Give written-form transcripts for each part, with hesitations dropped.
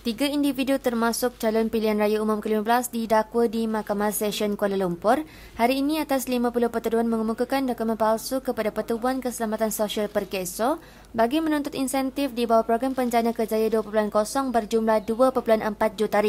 Tiga individu termasuk calon pilihan raya umum ke-15 didakwa di Mahkamah Sesyen Kuala Lumpur hari ini atas 50 pertuduhan mengemukakan dokumen palsu kepada Pertubuhan Keselamatan Sosial Perkeso bagi menuntut insentif di bawah program Penjana Kerjaya 2.0 berjumlah RM2.4 juta.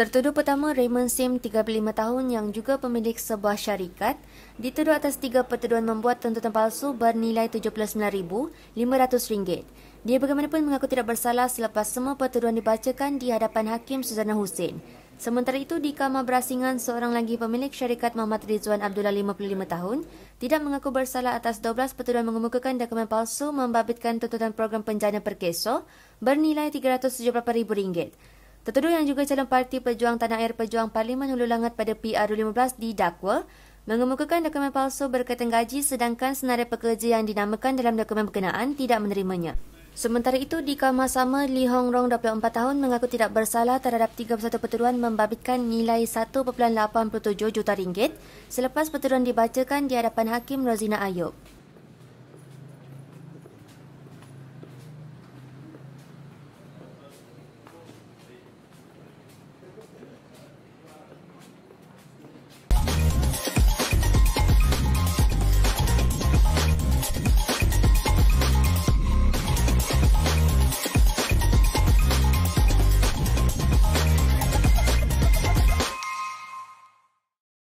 Tertuduh pertama Raymond Sim, 35 tahun yang juga pemilik sebuah syarikat, dituduh atas 3 pertuduhan membuat tuntutan palsu bernilai RM79,500. Dia bagaimanapun mengaku tidak bersalah selepas semua pertuduhan dibacakan di hadapan Hakim Suzana Hussein. Sementara itu, di Kamar Berasingan, seorang lagi pemilik syarikat Muhammad Rizwan Abdullah, 55 tahun, tidak mengaku bersalah atas 12 pertuduhan mengemukakan dokumen palsu membabitkan tuntutan program penjana Perkeso bernilai RM378,000. Tertuduh yang juga calon parti Pejuang Tanah Air Pejuang Parlimen Hulu Langat pada PRU15 didakwa mengemukakan dokumen palsu berkaitan gaji sedangkan senarai pekerja yang dinamakan dalam dokumen berkenaan tidak menerimanya. Sementara itu, di Kamar Sama, Li Hongrong, 24 tahun, mengaku tidak bersalah terhadap 31 pertuduhan membabitkan nilai RM1.87 juta selepas pertuduhan dibacakan di hadapan Hakim Rozina Ayub.